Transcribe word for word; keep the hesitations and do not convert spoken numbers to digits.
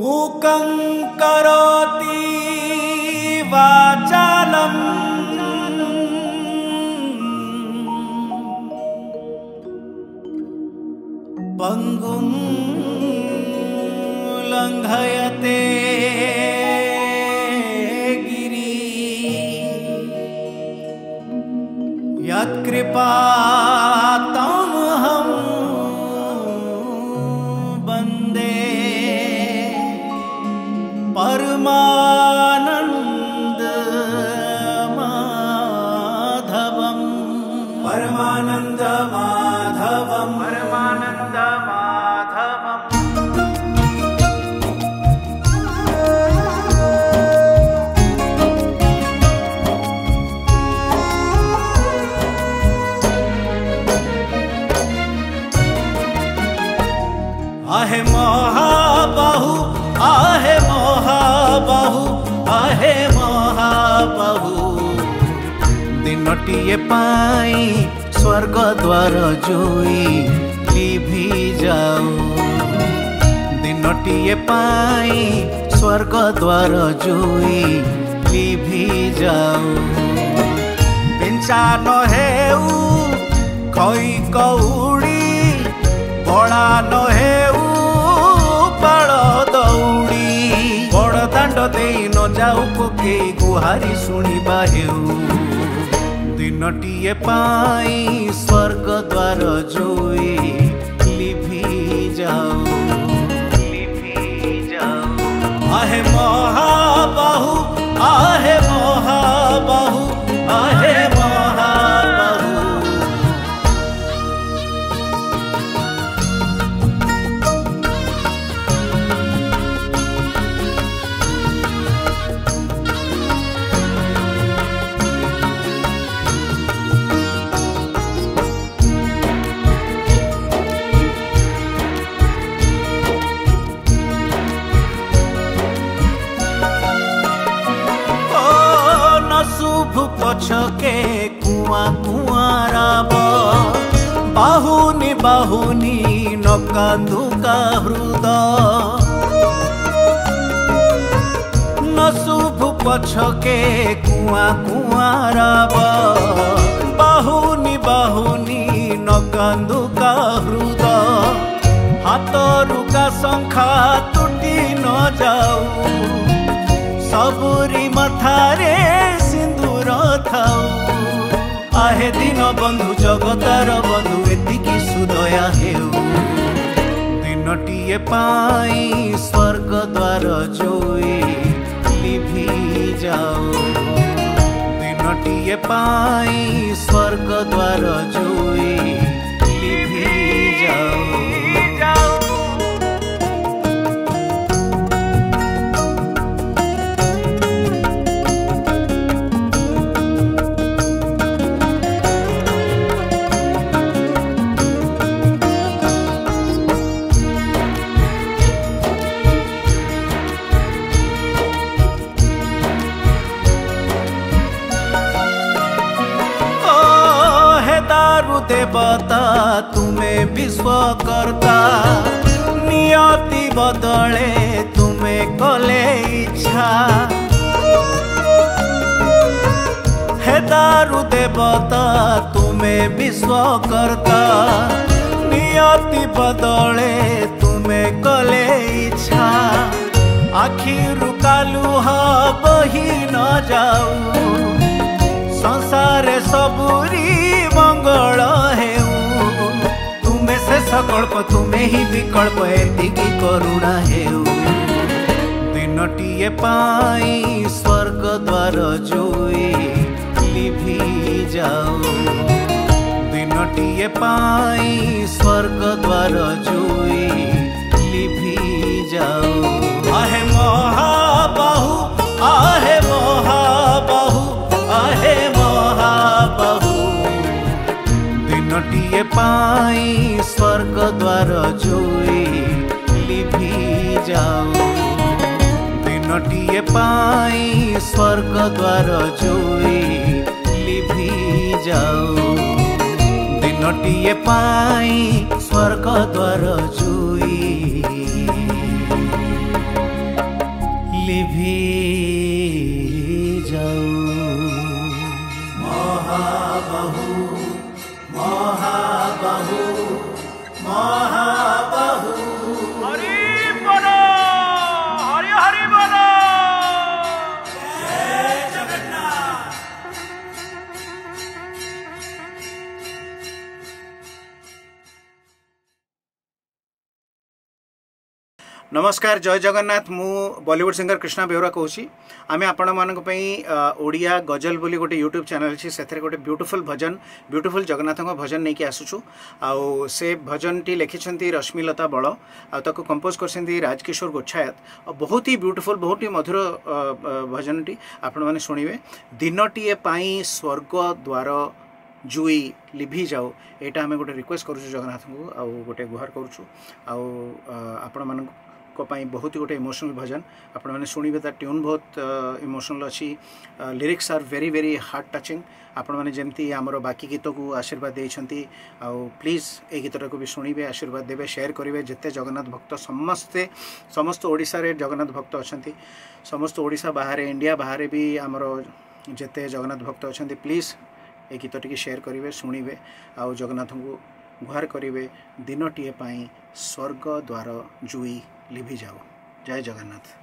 मूकं करोति वाचालं पंगुं लंघयते गिरिं यत्कृपा परमानंद माधवम परमानंद माधवम परमानंद माधवम। आहे महा बाहु आहे बाहु आहे महाबाहु दिनटिए पाई स्वर्ग द्वार जोई लिभि जाऊ दिनटिए पाई स्वर्ग द्वार जोई लिभि जाऊ पिंचा न हेउ खई कौड़ी बड़ा न हेउ बड़ दौड़ी बड़ दांड देई न जाऊ कोके गुहारी सुनिबा हेउ दिनटिए पाई स्वर्ग द्वार जोई लिभि जाऊ लिभि जाऊ। आहे महाबाहु आहे महाबाहु आहे के कुआ कुआराब बाहुनी बाहुनी न कांदुका हृदय न शुभ पछके कुआ कुआराब बाहुनी बाहुनी न कांदुका हृदय हाथ रुका शंखा तुटी न जाऊ सबुरी मथारे आहे दिन बंधु जगतार बंधु एतिकी सुदया हेउ दिनटिए पाई स्वर्ग द्वार जोई लिभि जाऊ दिनटिए पाई स्वर्ग द्वार जोई लिभि जाऊ। देवता तुम्हें विश्वकर्ता नियति बदले तुम्हें कले इच्छा हे दारु देवता तुम्हें विश्वकर्ता नियति बदले तुम्हें कले इच्छा आखिरु कालुह बही न जाऊ संसार सबुरी मंगल हेउ तुम्हें से सकल्प तुम्हें ही विकल्प एतिकी करुणा हेउ दिनटिए पाई स्वर्ग द्वार जोई लिभि जाऊ दिनटिए पाई स्वर्ग द्वार जोई लिभि जाऊ। आहे महाबाहु आहे महाबाहु आहे महाबाहु दिनटिए पाई स्वर्ग द्वार जोई लिभि जाऊ दिनटिए पाई स्वर्ग द्वार जोई लिभि जाऊ दिनटिए पाई स्वर्ग द्वार जोई। महाबाहु महाबाहु हरि बोलो, हरि हरि बोलो। जय जगन्नाथ। नमस्कार, जय जगन्नाथ। मु बॉलीवुड सिंगर कृष्णा बेहुरा कहूँ। आम आपड़िया गजल बोली गोटे यूट्यूब चैनल अच्छी से गोटे ब्यूटीफुल भजन ब्यूटीफुल जगन्नाथ भजन नहीं कि आसुचु। आउ से भजन टी लिखी रश्मिलता बल आकु कंपोज कर राजकिशोर गोछायत। बहुत ही ब्यूटीफुल बहुत ही मधुर भजन टी आपण शुणे। दिन टीए स्वर्ग द्वार जुई लिभि जाओ, यहाँ आम गोटे रिक्वेस्ट करुँ जगन्नाथ को, आउ गोटे गुहार करुँ। आउ कोई बहुत ही गोटे इमोशनल भजन आपण मैंने शुणे। तार ट्यून बहुत इमोशनल अच्छी, lyrics are very very heart touching. आपण मैंने जमती आमर बाकी गीत को आशीर्वाद देइछंती। आउ प्लीज ए गीतटा को भी शुणे, आशीर्वाद देवे, शेयर करेंगे। जिते जगन्नाथ भक्त समस्ते समस्त ओडिशा रे जगन्नाथ भक्त अच्छा, समस्त ओडिशा बाहर इंडिया बाहर भी आमर जिते जगन्नाथ भक्त अच्छा, प्लीज ए गीत टी शेयर करेंगे, शुणे। आउ जगन्नाथ को गुहार करेंगे, दिन टीए स्वर्ग द्वार जुई लिभि जाओ। जय जगन्नाथ।